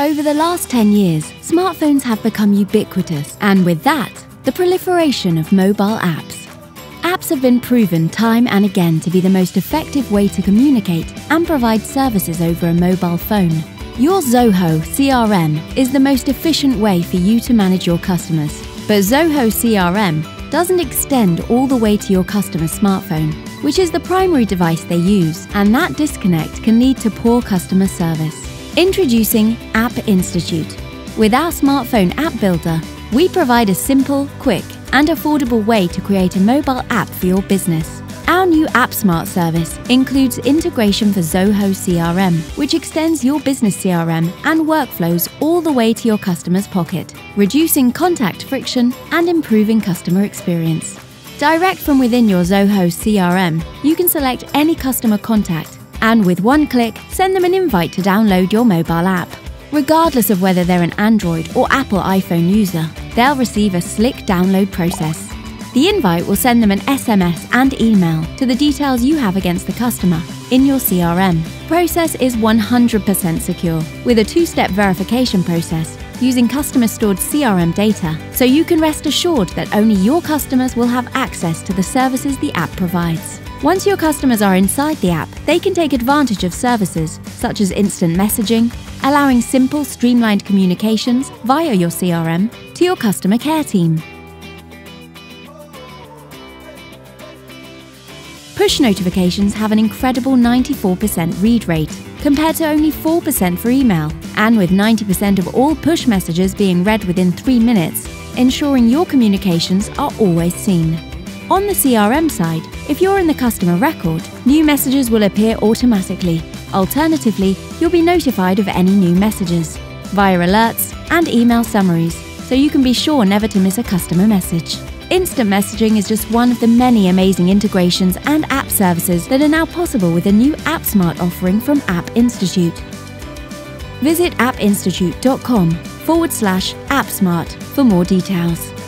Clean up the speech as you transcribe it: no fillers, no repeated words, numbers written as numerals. Over the last 10 years, smartphones have become ubiquitous, and with that, the proliferation of mobile apps. Apps have been proven time and again to be the most effective way to communicate and provide services over a mobile phone. Your Zoho CRM is the most efficient way for you to manage your customers. But Zoho CRM doesn't extend all the way to your customer's smartphone, which is the primary device they use, and that disconnect can lead to poor customer service. Introducing App Institute. With our smartphone app builder, we provide a simple, quick, and affordable way to create a mobile app for your business. Our new AppSmart service includes integration for Zoho CRM, which extends your business CRM and workflows all the way to your customer's pocket, reducing contact friction and improving customer experience. Direct from within your Zoho CRM, you can select any customer contact and with one click, send them an invite to download your mobile app. Regardless of whether they're an Android or Apple iPhone user, they'll receive a slick download process. The invite will send them an SMS and email to the details you have against the customer in your CRM. The process is 100% secure with a two-step verification process using customer-stored CRM data, so you can rest assured that only your customers will have access to the services the app provides. Once your customers are inside the app, they can take advantage of services such as instant messaging, allowing simple, streamlined communications via your CRM to your customer care team. Push notifications have an incredible 94% read rate, compared to only 4% for email, and with 90% of all push messages being read within 3 minutes, ensuring your communications are always seen. On the CRM side, if you're in the customer record, new messages will appear automatically. Alternatively, you'll be notified of any new messages via alerts and email summaries, so you can be sure never to miss a customer message. Instant messaging is just one of the many amazing integrations and app services that are now possible with the new AppSmart offering from App Institute. Visit appinstitute.com/AppSmart for more details.